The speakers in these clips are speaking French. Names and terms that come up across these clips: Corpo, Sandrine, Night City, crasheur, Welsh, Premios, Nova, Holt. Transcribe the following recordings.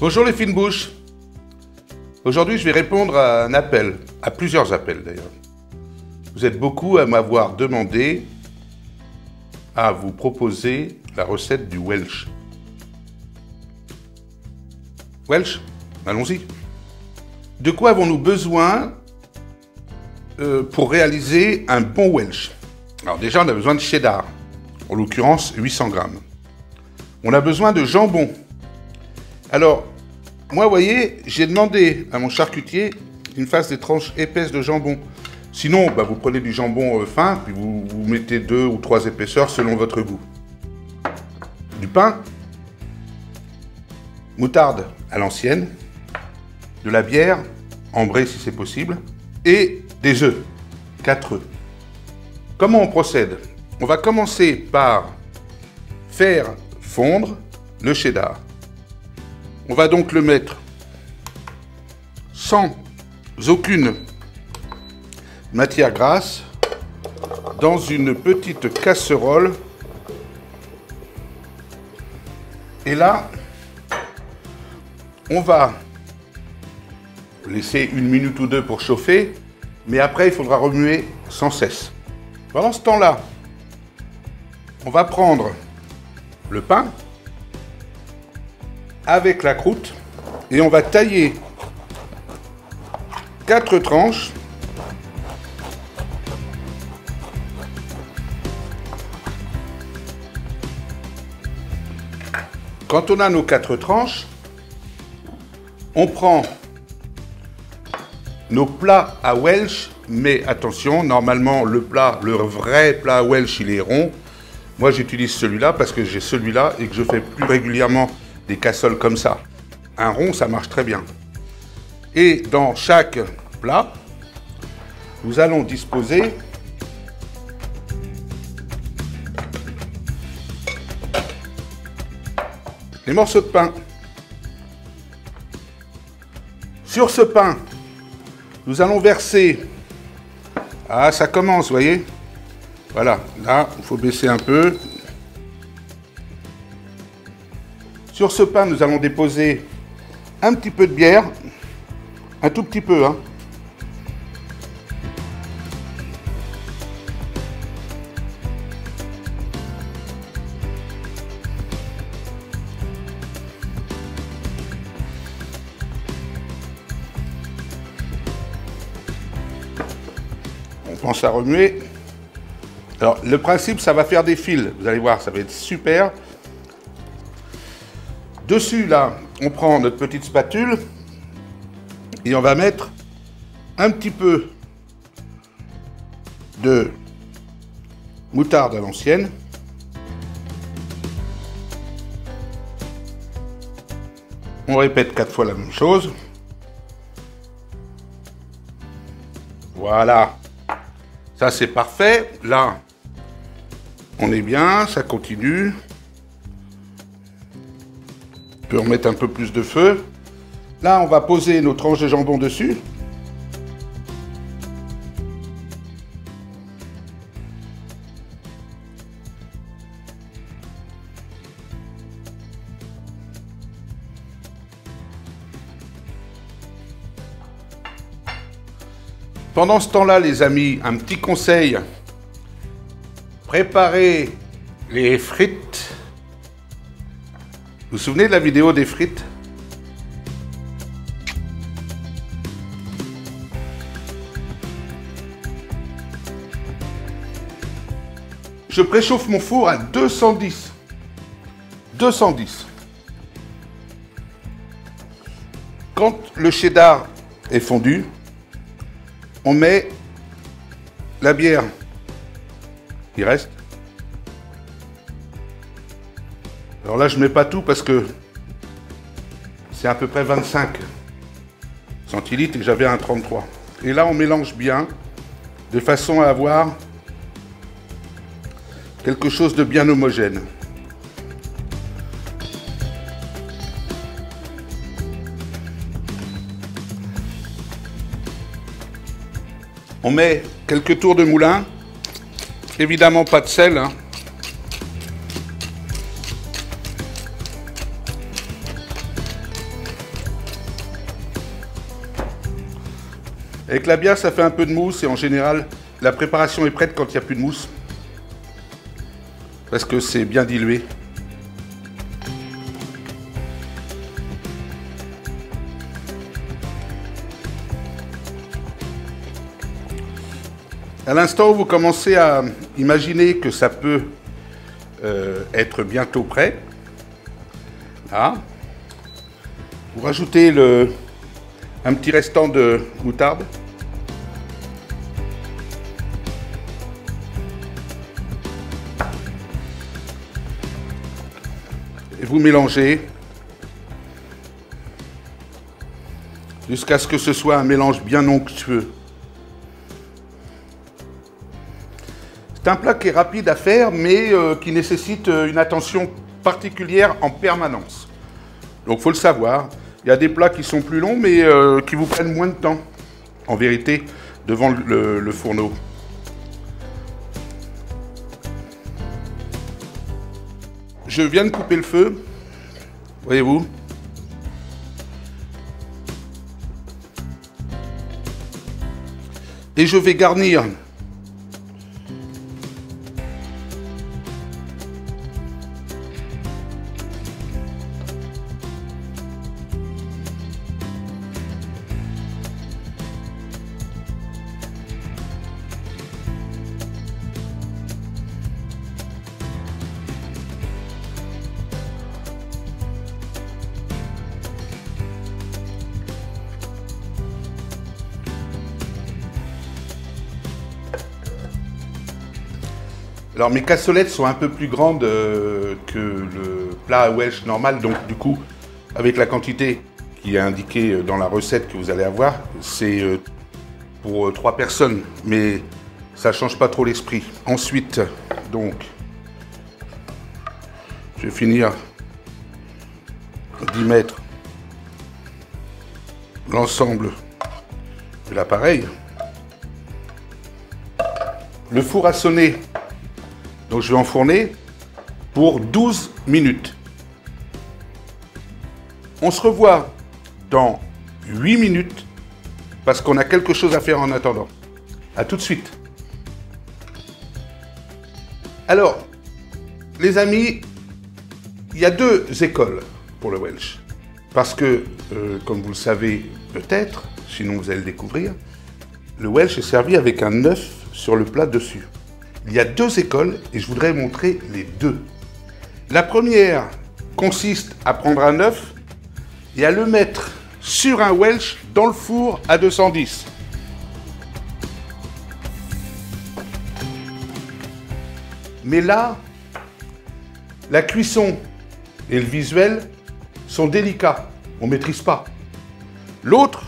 Bonjour les fines bouches. Aujourd'hui, je vais répondre à un appel, à plusieurs appels d'ailleurs. Vous êtes beaucoup à m'avoir demandé à vous proposer la recette du Welsh. Welsh, allons-y. De quoi avons-nous besoin pour réaliser un bon Welsh? Alors déjà, on a besoin de cheddar, en l'occurrence 800 grammes. On a besoin de jambon. Alors, moi, vous voyez, j'ai demandé à mon charcutier qu'il me fasse des tranches épaisses de jambon. Sinon, bah, vous prenez du jambon fin, puis vous mettez 2 ou 3 épaisseurs selon votre goût. Du pain, moutarde à l'ancienne, de la bière, ambrée si c'est possible, et des œufs, 4 œufs. Comment on procède? On va commencer par faire fondre le cheddar. On va donc le mettre sans aucune matière grasse dans une petite casserole. Et là, on va laisser 1 minute ou 2 pour chauffer, mais après il faudra remuer sans cesse. Pendant ce temps-là, on va prendre le pain avec la croûte et on va tailler 4 tranches . Quand on a nos 4 tranches, on prend nos plats à Welsh, mais attention, normalement le vrai plat Welsh, il est rond. Moi, j'utilise celui-là parce que j'ai celui-là et que je fais plus régulièrement des cassoles comme ça. Un rond, ça marche très bien. Et dans chaque plat, nous allons disposer les morceaux de pain. Sur ce pain, nous allons verser... Ah, ça commence, vous voyez? Voilà, là, il faut baisser un peu. Sur ce pain, nous allons déposer un petit peu de bière. Un tout petit peu, hein. On pense à remuer. Alors, le principe, ça va faire des fils. Vous allez voir, ça va être super. Dessus, là, on prend notre petite spatule et on va mettre un petit peu de moutarde à l'ancienne. On répète 4 fois la même chose. Voilà. Ça, c'est parfait. Là, on est bien, ça continue. On peut remettre un peu plus de feu. Là, on va poser nos tranches de jambon dessus. Pendant ce temps-là, les amis, un petit conseil. Préparez les frites. Vous vous souvenez de la vidéo des frites? Je préchauffe mon four à 210. 210. Quand le cheddar est fondu, on met la bière qui reste. Alors là, je ne mets pas tout parce que c'est à peu près 25 centilitres et j'avais un 33. Et là, on mélange bien de façon à avoir quelque chose de bien homogène. On met quelques tours de moulin, évidemment pas de sel, hein. Avec la bière, ça fait un peu de mousse et en général, la préparation est prête quand il n'y a plus de mousse. Parce que c'est bien dilué. À l'instant où vous commencez à imaginer que ça peut être bientôt prêt, là, vous rajoutez un petit restant de moutarde. Et vous mélangez jusqu'à ce que ce soit un mélange bien onctueux. C'est un plat qui est rapide à faire, mais qui nécessite une attention particulière en permanence. Donc il faut le savoir. Il y a des plats qui sont plus longs, mais qui vous prennent moins de temps, en vérité, devant le fourneau. Je viens de couper le feu, voyez-vous. Et je vais garnir . Alors mes cassolettes sont un peu plus grandes que le plat Welsh normal, donc du coup, avec la quantité qui est indiquée dans la recette que vous allez avoir, c'est pour 3 personnes, mais ça ne change pas trop l'esprit. Ensuite, donc, je vais finir d'y mettre l'ensemble de l'appareil. Le four a sonné. Donc je vais enfourner pour 12 minutes. On se revoit dans 8 minutes parce qu'on a quelque chose à faire en attendant. A tout de suite. Alors, les amis, il y a 2 écoles pour le Welsh. Parce que, comme vous le savez peut-être, sinon vous allez le découvrir, le Welsh est servi avec un œuf sur le plat dessus. Il y a 2 écoles et je voudrais montrer les 2. La première consiste à prendre un œuf et à le mettre sur un Welsh dans le four à 210. Mais là, la cuisson et le visuel sont délicats, on ne maîtrise pas. L'autre,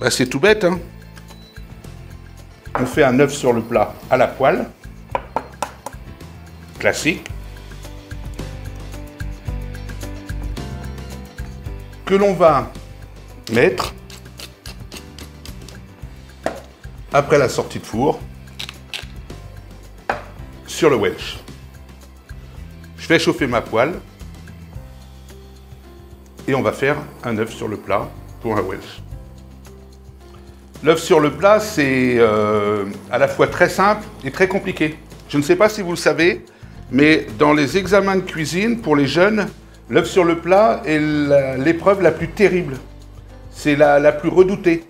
bah c'est tout bête, hein. On fait un œuf sur le plat à la poêle, classique, que l'on va mettre après la sortie de four sur le Welsh. Je vais chauffer ma poêle et on va faire un œuf sur le plat pour un Welsh. L'œuf sur le plat, c'est à la fois très simple et très compliqué. Je ne sais pas si vous le savez, mais dans les examens de cuisine, pour les jeunes, l'œuf sur le plat est l'épreuve la plus terrible. C'est la plus redoutée.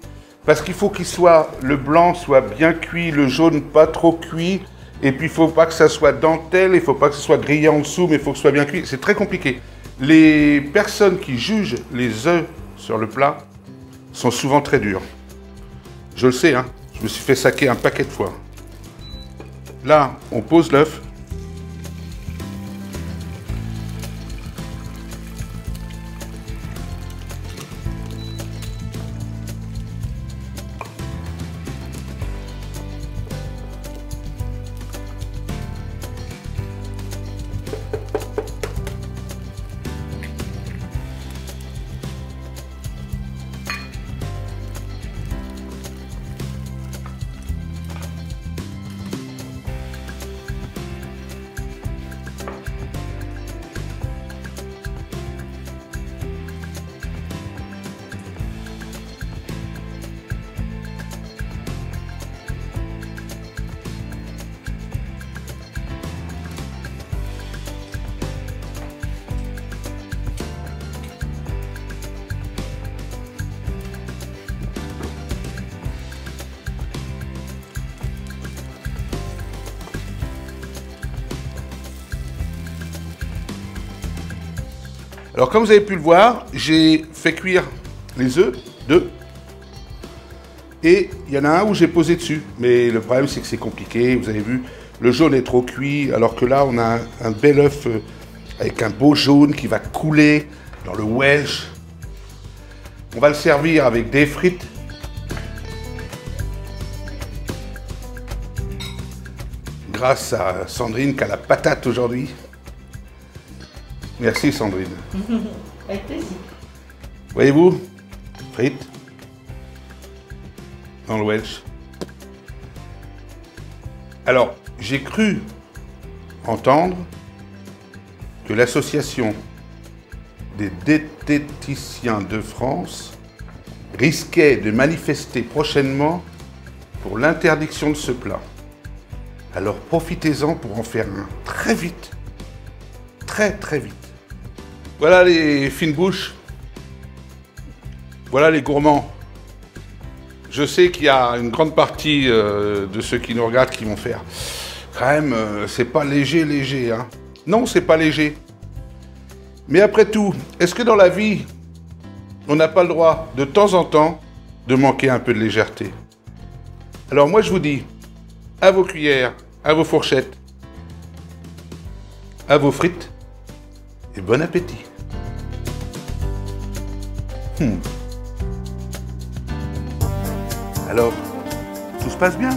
Parce qu'il faut qu'il soit, le blanc soit bien cuit, le jaune pas trop cuit, et puis il ne faut pas que ça soit dentelle, il ne faut pas que ce soit grillé en dessous, mais il faut que ce soit bien cuit. C'est très compliqué. Les personnes qui jugent les œufs sur le plat sont souvent très dures. Je le sais, hein, je me suis fait saquer un paquet de fois. Là, on pose l'œuf. Alors comme vous avez pu le voir, j'ai fait cuire les œufs, deux. Et il y en a un où j'ai posé dessus. Mais le problème, c'est que c'est compliqué. Vous avez vu, le jaune est trop cuit. Alors que là, on a un bel œuf avec un beau jaune qui va couler dans le Welsh. On va le servir avec des frites. Grâce à Sandrine qui a la patate aujourd'hui. Merci Sandrine. Avec plaisir. Voyez-vous, frites dans le Welsh. Alors, j'ai cru entendre que l'association des diététiciens de France risquait de manifester prochainement pour l'interdiction de ce plat. Alors profitez-en pour en faire un très vite. Très très vite. Voilà les fines bouches. Voilà les gourmands. Je sais qu'il y a une grande partie de ceux qui nous regardent qui vont faire. Quand même, c'est pas léger, léger. Hein. Non, c'est pas léger. Mais après tout, est-ce que dans la vie, on n'a pas le droit, de temps en temps, de manquer un peu de légèreté? Alors moi, je vous dis, à vos cuillères, à vos fourchettes, à vos frites, et bon appétit. Alors, tout se passe bien?